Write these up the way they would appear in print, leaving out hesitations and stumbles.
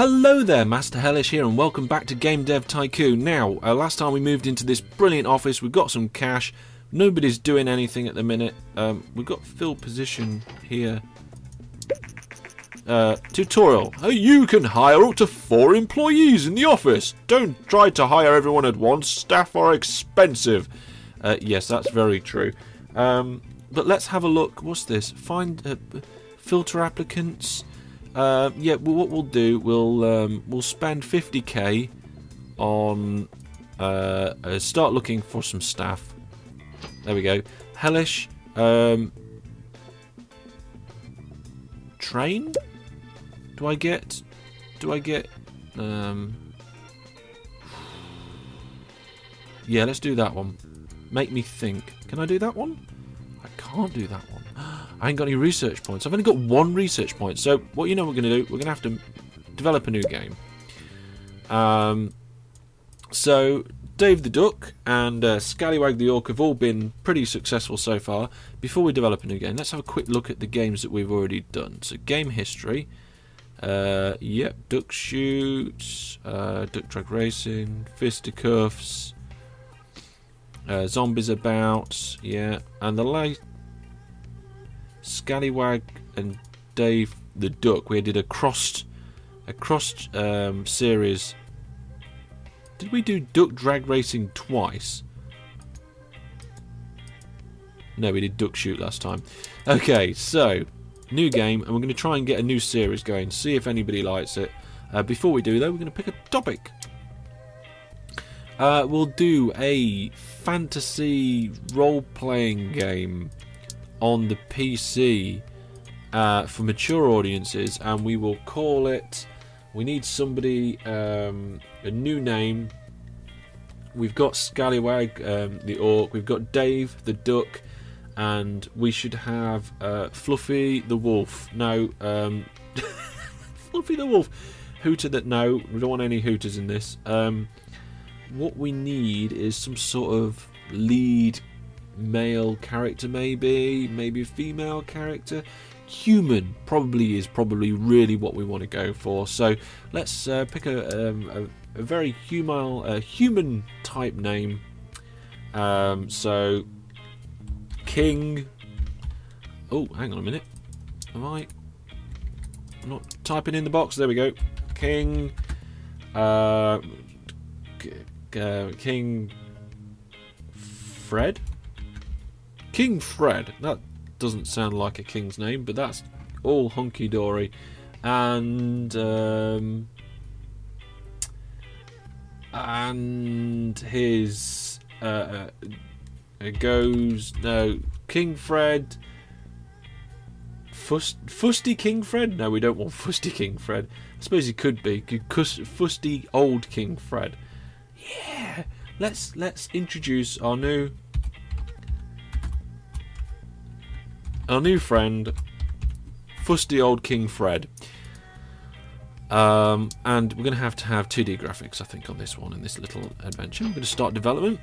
Hello there, Master Hellish here, and welcome back to Game Dev Tycoon. Now, last time we moved into this brilliant office, we've got some cash, nobody's doing anything at the minute. We've got fill position here. Tutorial. How you can hire up to 4 employees in the office. Don't try to hire everyone at once, staff are expensive. Yes, that's very true. But let's have a look. What's this? Find filter applicants. Yeah, well, what we'll do, we'll spend 50k on start looking for some staff. There we go. Hellish train. Do I get? Yeah, let's do that one. Make me think. Can I do that one? I can't do that one. I ain't got any research points. I've only got 1 research point. So, what you know we're going to do, we're going to have to develop a new game. So, Dave the Duck and Scallywag the Orc have all been pretty successful so far. Before we develop a new game, let's have a quick look at the games that we've already done. So, game history. Yep, duck shoots, duck truck racing, fisticuffs, Zombies About, yeah, and the late Scallywag and Dave the Duck. We did a crossed series. Did we do duck drag racing twice? No, we did duck shoot last time. Okay, so new game, and we're going to try and get a new series going. See if anybody likes it. Before we do though, we're going to pick a topic. We'll do a fantasy role-playing game on the PC for mature audiences, and we will call it, we need somebody, a new name. We've got Scallywag the Orc, we've got Dave the Duck, and we should have Fluffy the Wolf. No, Fluffy the Wolf. Hooter that, no, we don't want any hooters in this. What we need is some sort of lead male character, maybe a female character. Human probably is really what we want to go for. So let's pick a very human type name. So King. Oh, hang on a minute. Am I not typing in the box? There we go. King. King Fred? King Fred. That doesn't sound like a king's name, but that's all hunky-dory. And his King Fred. Fusty King Fred? No, we don't want Fusty King Fred. I suppose he could be. Fusty Old King Fred. Yeah, let's introduce our new friend, Fusty Old King Fred. And we're going to have 2D graphics, I think, on this one, in this little adventure. I'm going to start development.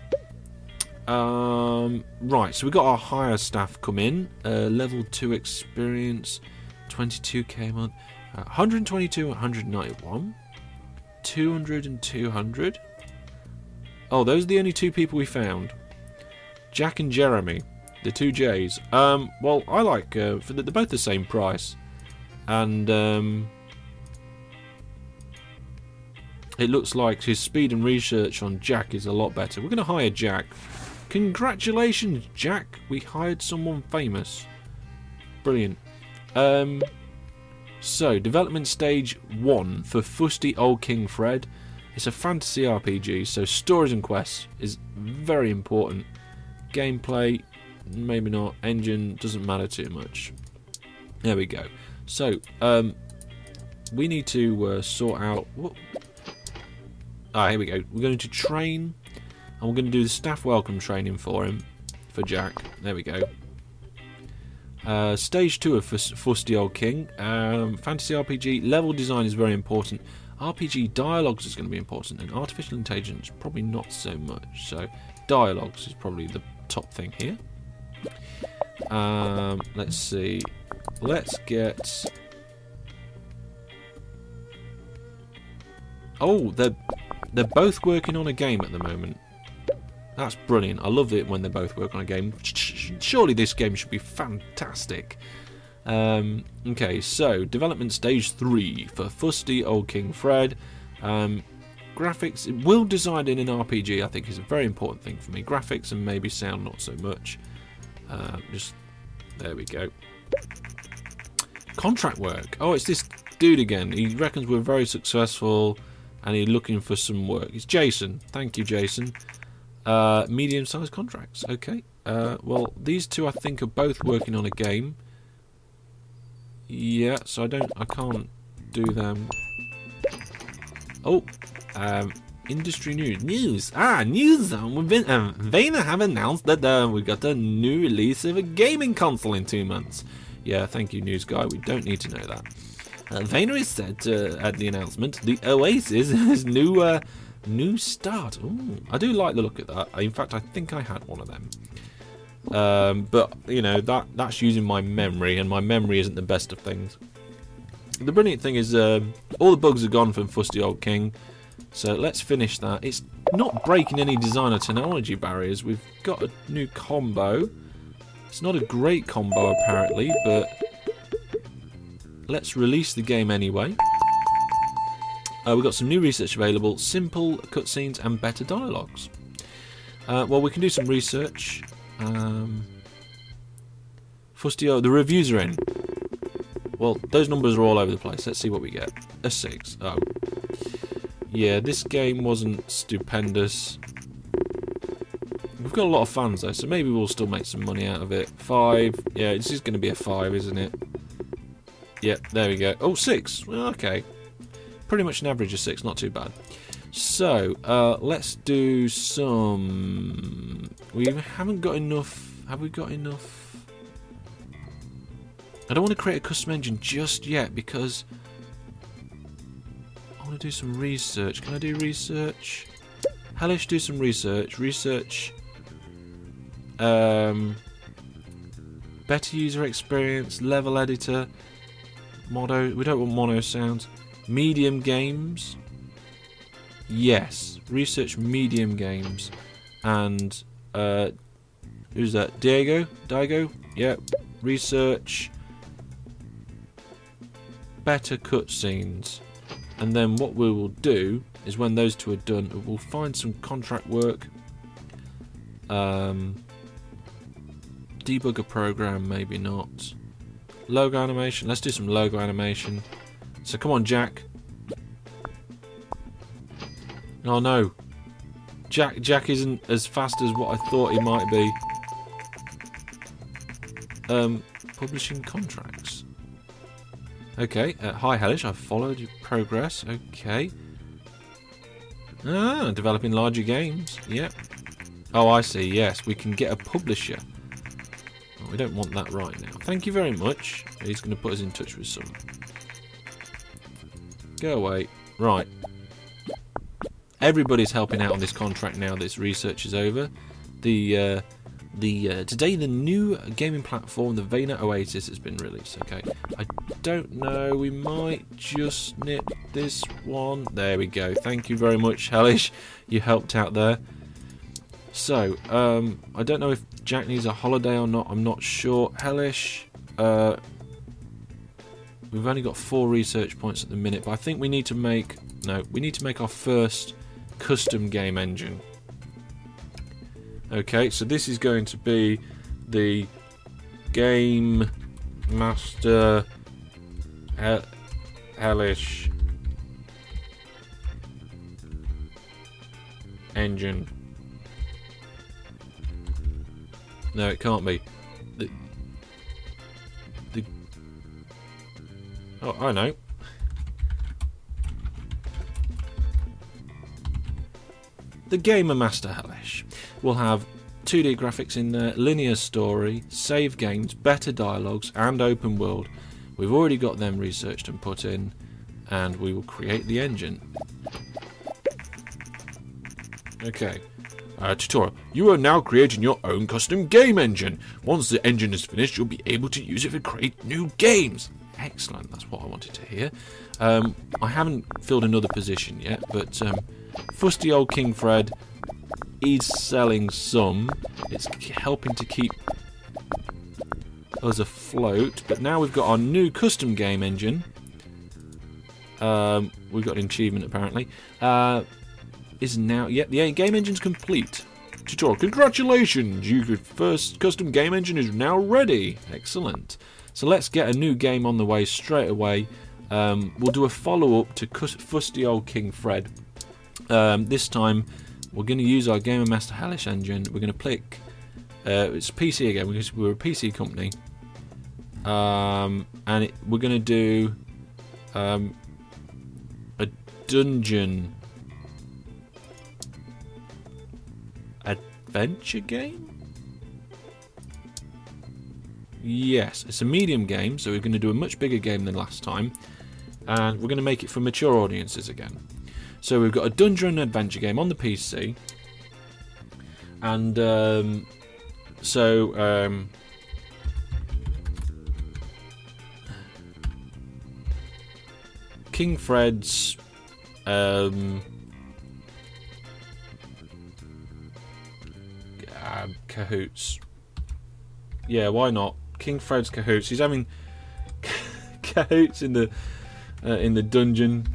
Right, so we've got our hire staff come in. Level 2 experience, 22k a month, 122, 191, 200 and 200. Oh, those are the only 2 people we found. Jack and Jeremy, the 2 J's. Well, I like, they're both the same price. And it looks like his speed and research on Jack is a lot better. We're going to hire Jack. Congratulations, Jack. We hired someone famous. Brilliant. So, development stage 1 for Fusty Old King Fred. It's a fantasy RPG, so stories and quests is very important. Gameplay, maybe not. Engine, doesn't matter too much. There we go. So, we need to sort out... What? Ah, here we go. We're going to train, and we're going to do the staff welcome training for him, for Jack. There we go. Stage 2 of Fusty Old King. Fantasy RPG, level design is very important. RPG dialogues is going to be important, and artificial intelligence probably not so much. So dialogues is probably the top thing here. Let's see. Let's get Oh, they're both working on a game at the moment. That's brilliant. I love it when they both work on a game. Surely this game should be fantastic. Okay, so development stage 3 for Fusty Old King Fred. Graphics, well designed in an RPG, I think is a very important thing for me. Graphics and maybe sound not so much. Just there we go. Contract work. Oh, it's this dude again. He reckons we're very successful, and he's looking for some work. It's Jason. Thank you, Jason. Medium-sized contracts. Okay. Well, these two I think are both working on a game. Yeah. So I can't do them. Oh. Industry news. News zone. Vayner have announced that we've got a new release of a gaming console in 2 months. Yeah. Thank you, news guy. We don't need to know that. Vayner is said to, at the announcement, the Oasis is new. New start. Ooh, I do like the look of that. In fact, I think I had one of them. But, you know, that's using my memory, and my memory isn't the best of things. The brilliant thing is all the bugs are gone from Fusty Old King. So let's finish that. It's not breaking any design or technology barriers. We've got a new combo. It's not a great combo, apparently, but let's release the game anyway. We've got some new research available, simple cutscenes and better dialogues. Well, we can do some research. Fustio, the reviews are in. Well, those numbers are all over the place. Let's see what we get. A 6. Oh. Yeah, this game wasn't stupendous. We've got a lot of fans, though, so maybe we'll still make some money out of it. 5. Yeah, this is going to be a 5, isn't it? Yep, there we go. Oh, 6. Well, okay. Pretty much an average of 6, not too bad. So, let's do some... We haven't got enough... Have we got enough? I don't want to create a custom engine just yet because... I want to do some research. Can I do research? Hellish, do some research. Research... better user experience, level editor... Mono... We don't want mono sounds. Medium games, yes. Research medium games, and who's that? Diego. Diego. Yeah. Research better cutscenes, and then what we will do is when those two are done, we'll find some contract work. Debugger program, maybe not. Logo animation. Let's do some logo animation. So come on, Jack. Oh no, Jack isn't as fast as what I thought he might be. Publishing contracts. Okay. Hi, Hellish. I've followed your progress. Okay. Ah, developing larger games. Yep. Oh, I see. Yes, we can get a publisher. Oh, we don't want that right now. Thank you very much. He's going to put us in touch with someone. Go away. Right. Everybody's helping out on this contract now this research is over. Today the new gaming platform, the Vayner Oasis, has been released. Okay. I don't know. We might just nip this one. There we go. Thank you very much, Hellish. You helped out there. So, I don't know if Jack needs a holiday or not. I'm not sure. Hellish, we've only got 4 research points at the minute, but I think we need to make... No, we need to make our first custom game engine. Okay, so this is going to be the Game Master Hellish engine. No, it can't be. Oh, I know. The Game Master Hellish will have 2D graphics in there, linear story, save games, better dialogues, and open world. We've already got them researched and put in, and we will create the engine. Okay. Tutorial. You are now creating your own custom game engine. Once the engine is finished, you'll be able to use it to create new games. Excellent, that's what I wanted to hear. I haven't filled another position yet, but Fusty Old King Fred is selling some. It's helping to keep us afloat, but now we've got our new custom game engine. We've got an achievement apparently. Is now, yep, the game engine's complete. Tutorial, congratulations! Your first custom game engine is now ready. Excellent. So let's get a new game on the way straight away. We'll do a follow-up to Fusty Old King Fred. This time we're going to use our Game Master Hellish engine. We're going to click. It's PC again because we're a PC company, and we're going to do a dungeon adventure game. Yes, it's a medium game, so we're going to do a much bigger game than last time, and we're going to make it for mature audiences again. So we've got a dungeon adventure game on the PC, and King Fred's Cahoots. Yeah, why not? King Fred's Cahoots. He's having cahoots in the dungeon,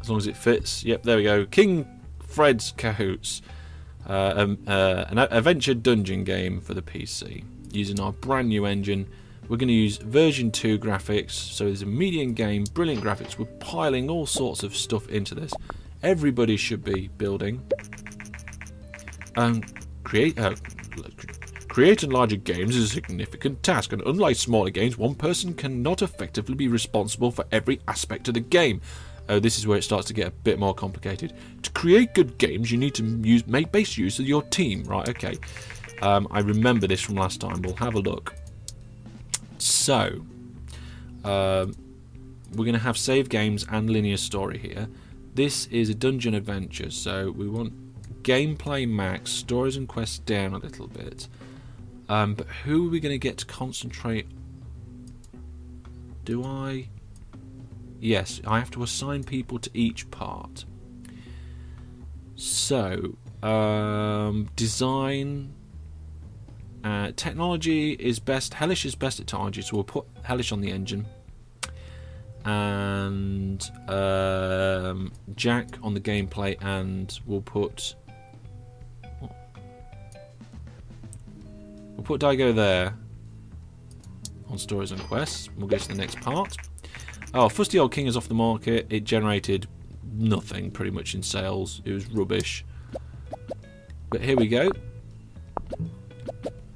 as long as it fits. Yep, there we go. King Fred's Cahoots. An adventure dungeon game for the PC using our brand new engine. We're going to use version 2 graphics, so there's a medium game, brilliant graphics. We're piling all sorts of stuff into this. Everybody should be building. Creating larger games is a significant task, and unlike smaller games, one person cannot effectively be responsible for every aspect of the game. This is where it starts to get a bit more complicated. To create good games, you need to make base use of your team. Right, okay. I remember this from last time. We'll have a look. So, we're going to have save games and linear story here. This is a dungeon adventure, so we want gameplay max, stories and quests down a little bit. But who are we going to get to concentrate? Do I... Yes, I have to assign people to each part. So, design, technology is best. Hellish is best at technology, so we'll put Hellish on the engine, and Jack on the gameplay, and we'll put Diego there on stories and quests. We'll go to the next part. Oh, Fusty Old King is off the market. It generated nothing, pretty much, in sales. It was rubbish. But here we go.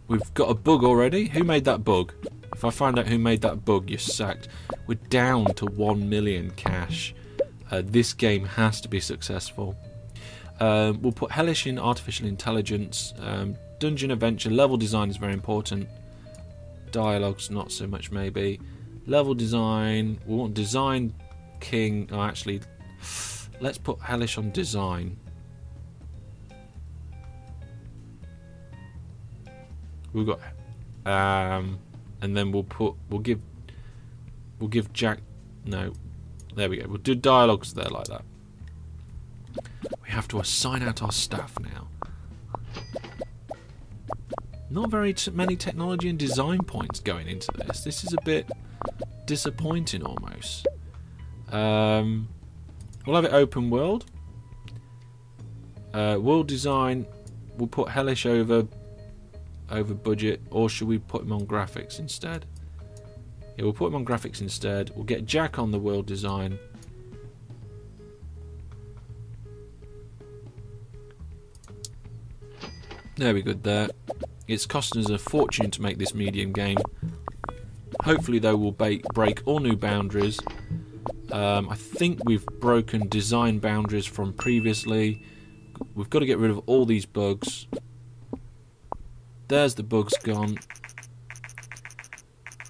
We've got a bug already. Who made that bug? If I find out who made that bug, you're sacked. We're down to 1 million cash. This game has to be successful. We'll put Hellish in artificial intelligence. Dungeon adventure level design is very important. Dialogue's not so much, maybe. Level design, we want design king. Oh, actually, let's put Hellish on design. We've got, and then we'll give Jack. No, there we go. We'll do dialogues there like that. We have to assign out our staff now. Not very many technology and design points going into this. This is a bit disappointing almost. We'll have it open world. World design, we'll put Hellish over budget, or should we put him on graphics instead? Yeah, we'll put him on graphics instead. We'll get Jack on the world design. There we go there. It's costing us a fortune to make this medium game. Hopefully, though, we'll break all new boundaries. I think we've broken design boundaries from previously. We've got to get rid of all these bugs. There's the bugs gone.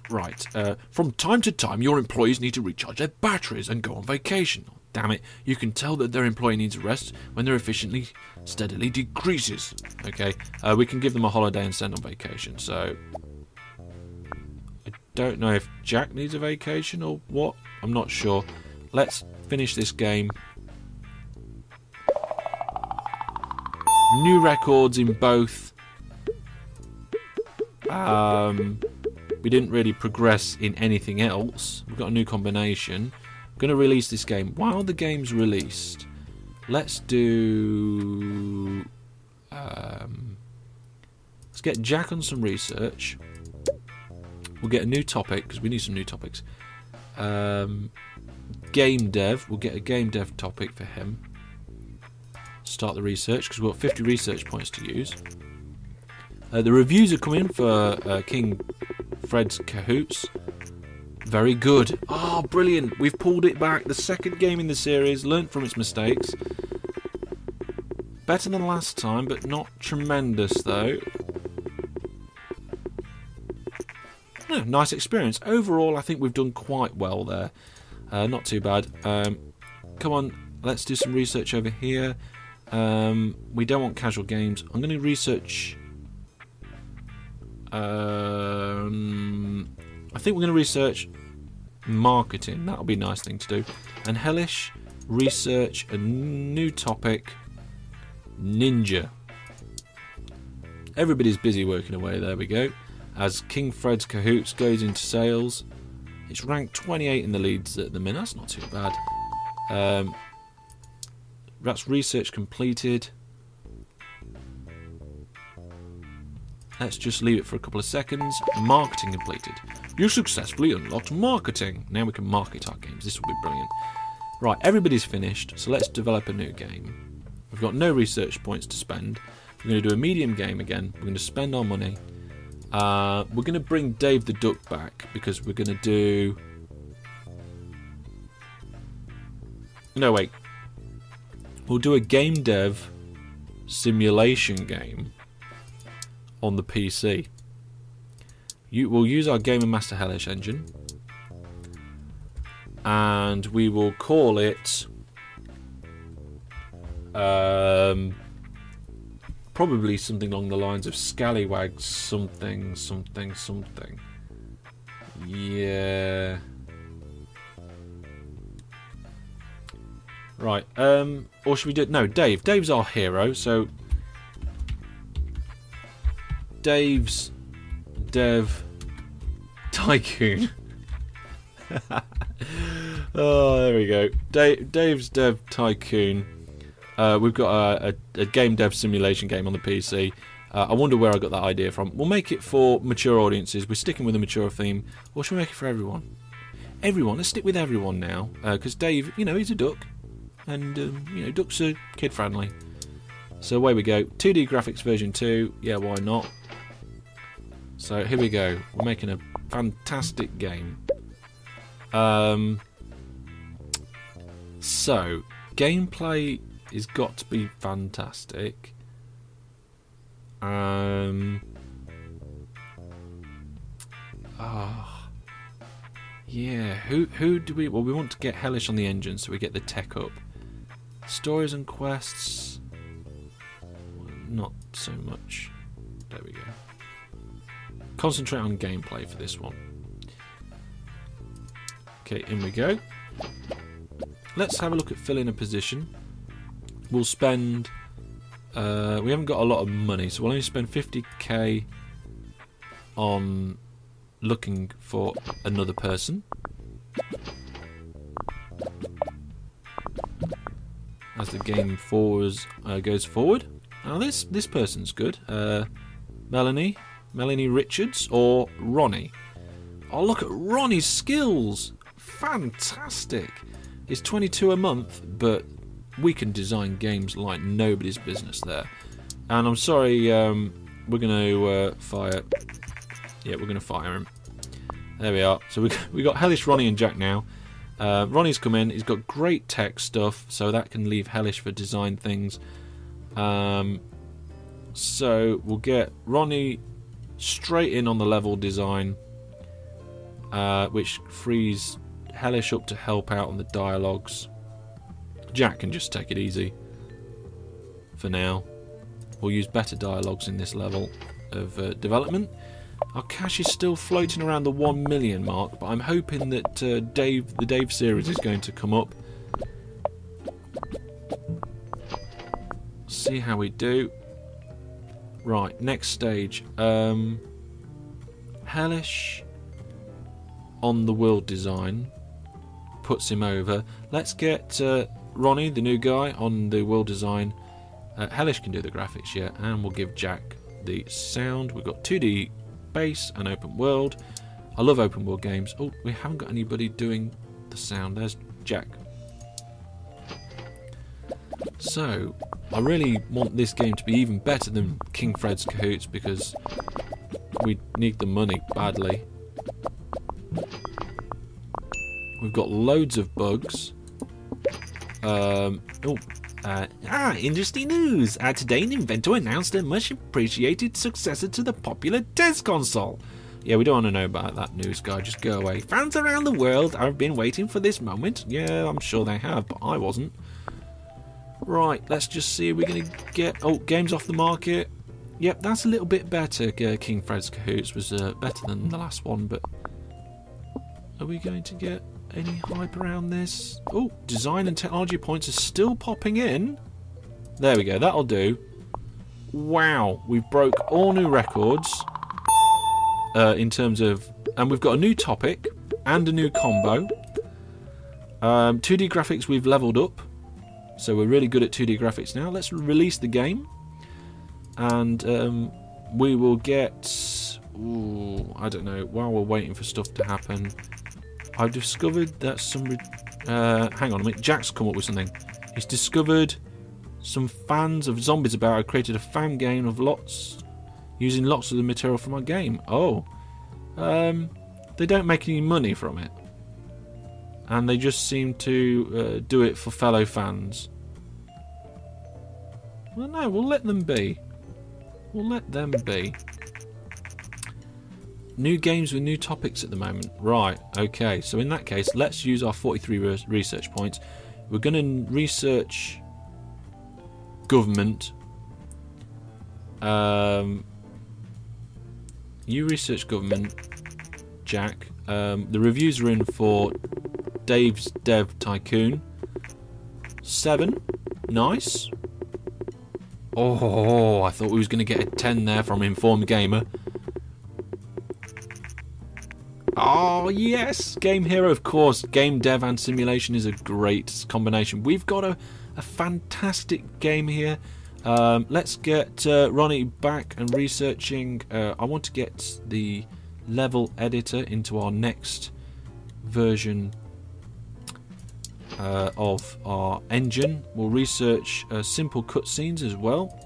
Right. From time to time, your employees need to recharge their batteries and go on vacation. Oh, damn it. You can tell that their employee needs rest when their efficiency steadily decreases. Okay. We can give them a holiday and send on vacation, so... don't know if Jack needs a vacation or what. I'm not sure. Let's finish this game. New records in both. We didn't really progress in anything else. We've got a new combination. I'm going to release this game. While the game's released, let's do... let's get Jack on some research. We'll get a new topic, because we need some new topics. Game dev. We'll get a game dev topic for him. Start the research, because we've got 50 research points to use. The reviews are coming in for King Fred's Cahoots. Very good. Oh, brilliant. We've pulled it back. The second game in the series. Learned from its mistakes. Better than last time, but not tremendous, though. Yeah, nice experience. Overall, I think we've done quite well there. Not too bad. Come on, let's do some research over here. We don't want casual games. I'm going to research... I think we're going to research marketing. That'll be a nice thing to do. And Hellish, research a new topic, ninja. Everybody's busy working away. There we go. As King Fred's Cahoots goes into sales, it's ranked 28 in the leads at the minute. That's not too bad. That's research completed. Let's just leave it for a couple of seconds. Marketing completed. You successfully unlocked marketing. Now we can market our games. This will be brilliant. Right, everybody's finished, so let's develop a new game. We've got no research points to spend. We're going to do a medium game again. We're going to spend our money. We're going to bring Dave the Duck back, because we're going to do... No, wait. We'll do a game dev simulation game on the PC. We'll use our Game Master Hellish engine, and we will call it probably something along the lines of Scallywag something. Yeah. Right. Or should we do it? No, Dave. Dave's our hero, so. Dave's Dev Tycoon. Oh, there we go. Dave's Dev Tycoon. We've got a game dev simulation game on the PC. I wonder where I got that idea from. We'll make it for mature audiences. We're sticking with a mature theme. Or should we make it for everyone? Everyone. Let's stick with everyone now. Because Dave, you know, he's a duck. And, you know, ducks are kid-friendly. So away we go. 2D graphics version 2. Yeah, why not? So here we go. We're making a fantastic game. So gameplay has got to be fantastic. Yeah. Who do we? Well, we want to get Hellish on the engine, so we get the tech up. Stories and quests. Not so much. There we go. Concentrate on gameplay for this one. Okay, in we go. Let's have a look at filling a position. We'll spend... we haven't got a lot of money, so we'll only spend 50k on looking for another person. As the game goes forward. Now this person's good. Melanie Richards or Ronnie. Oh, look at Ronnie's skills! Fantastic! It's 22 a month, but we can design games like nobody's business there. And I'm sorry, we're going to fire... Yeah, we're going to fire him. There we are. So we got Hellish, Ronnie and Jack now. Ronnie's come in. He's got great tech stuff, so that can leave Hellish for design things. So we'll get Ronnie straight in on the level design, which frees Hellish up to help out on the dialogues. Jack can just take it easy for now. We'll use better dialogues in this level of development. Our cash is still floating around the 1 million mark, but I'm hoping that the Dave series is going to come up. See how we do. Right, next stage. Hellish on the world design puts him over. Let's get Ronnie, the new guy, on the world design. Hellish can do the graphics, yeah, and we'll give Jack the sound. We've got 2D base and open world. I love open world games. Oh, we haven't got anybody doing the sound. There's Jack. So, I really want this game to be even better than King Fred's Cahoots because we need the money badly. We've got loads of bugs. Industry news! Today, Nintendo announced a much appreciated successor to the popular DES console. Yeah, we don't want to know about that news guy, just go away. Fans around the world have been waiting for this moment. Yeah, I'm sure they have, but I wasn't. Right, let's just see. We're going to get... Oh, games off the market. Yep, that's a little bit better. King Fred's Cahoots was better than the last one, but... Are we going to get any hype around this? Oh, design and technology points are still popping in. There we go, that'll do. Wow, we broke all new records in terms of... And we've got a new topic and a new combo. 2D graphics we've leveled up. So we're really good at 2D graphics now. Let's release the game. And we will get... Ooh, I don't know. While we're waiting for stuff to happen, I've discovered that some... hang on a minute. Jack's come up with something. He's discovered some fans of Zombies About have created a fan game of using lots of the material from our game. Oh. They don't make any money from it. And they just seem to do it for fellow fans. Well, no, we'll let them be. We'll let them be. New games with new topics at the moment. Right, okay. So in that case, let's use our 43 research points. We're going to research government. You research government, Jack. The reviews are in for... Dave's Dev Tycoon. 7. Nice. Oh, I thought we was going to get a 10 there from Informed Gamer. Oh, yes. Game Hero, of course. Game dev and simulation is a great combination. We've got a fantastic game here. Let's get Ronnie back and researching. I want to get the level editor into our next version of our engine. We'll research simple cutscenes as well.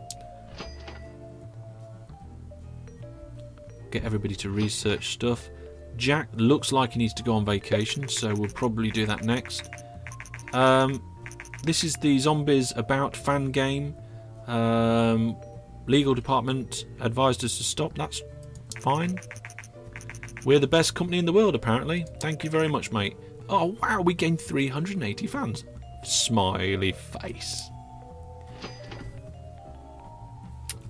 Get everybody to research stuff. Jack looks like he needs to go on vacation, so we'll probably do that next. This is the Zombies About fan game. Legal department advised us to stop. That's fine. We're the best company in the world, apparently. Thank you very much, mate. Oh wow, we gained 380 fans. Smiley face.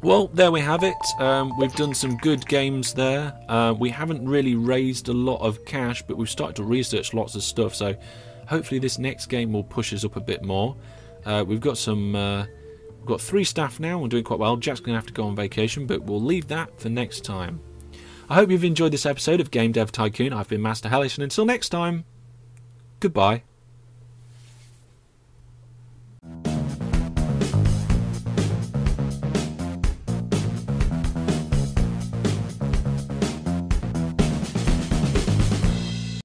Well, there we have it. We've done some good games there. We haven't really raised a lot of cash, but we've started to research lots of stuff, so hopefully this next game will push us up a bit more. We've got some... we've got 3 staff now, we're doing quite well. Jack's going to have to go on vacation, but we'll leave that for next time. I hope you've enjoyed this episode of Game Dev Tycoon. I've been Master Hellish, and until next time... Goodbye.